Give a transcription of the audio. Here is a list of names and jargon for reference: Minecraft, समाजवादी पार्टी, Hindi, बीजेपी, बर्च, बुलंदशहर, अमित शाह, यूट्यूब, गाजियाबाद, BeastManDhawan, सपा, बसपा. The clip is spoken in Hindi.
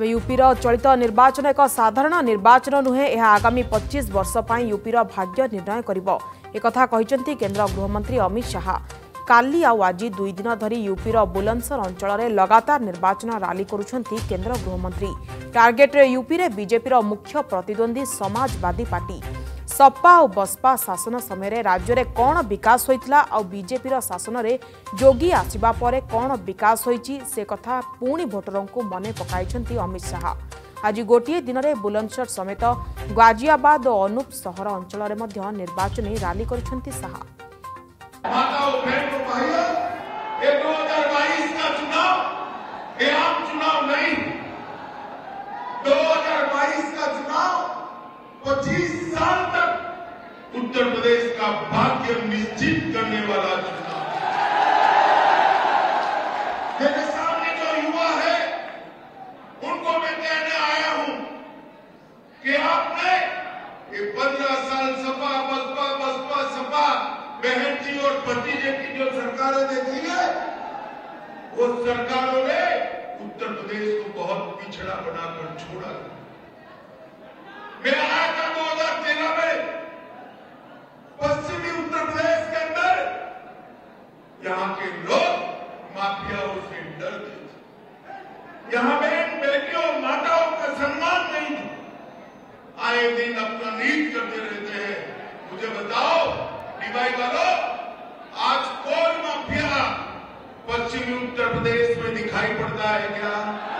तेबे यूपीर चलित निर्वाचन एक साधारण निर्वाचन नुहे, यह आगामी 25 वर्ष पई यूपीर भाग्य निर्णय करिवो। एक कथा कहिसेंती केंद्र गृहमंत्री अमित शाह। काली आ आज दुई दिन धरी यूपीर बुलंदशहर अंचल में लगातार निर्वाचन रैली करुछंती केंद्र गृहमंत्री। टार्गेट यूपी रे बीजेपी रो मुख्य प्रतिद्वंदी समाजवादी पार्टी। सपा और बसपा शासन समय राज्य में कौन विकास होता और बीजेपी शासन में जोगी आसवा पर कौन विकास होती से कथा पुणी भोटर को मने पकाई अमित शाह। आज गोटे दिन में बुलंदशहर समेत गाजियाबाद और अनुप शहर अंचल में निर्वाचनी रैली करछंती शाह। उत्तर प्रदेश का भाग्य निश्चित करने वाला चुनाव मेरे सामने जो युवा है उनको मैं कहने आया हूं कि आपने ये 15 साल सपा बसपा बसपा सपा बहन जी और भतीजे की जो सरकारें देखी है वो सरकारों ने उत्तर प्रदेश को बहुत पिछड़ा बनाकर छोड़ा। मैं आया था 2013 में पश्चिमी उत्तर प्रदेश के अंदर, यहाँ के लोग माफियाओं से डर गए थे, यहाँ बहन बेटियों माताओं का सम्मान नहीं था, आए दिन अपना नीच करते रहते हैं। मुझे बताओ डीवाई वालों, आज कौन माफिया पश्चिमी उत्तर प्रदेश में दिखाई पड़ता है क्या?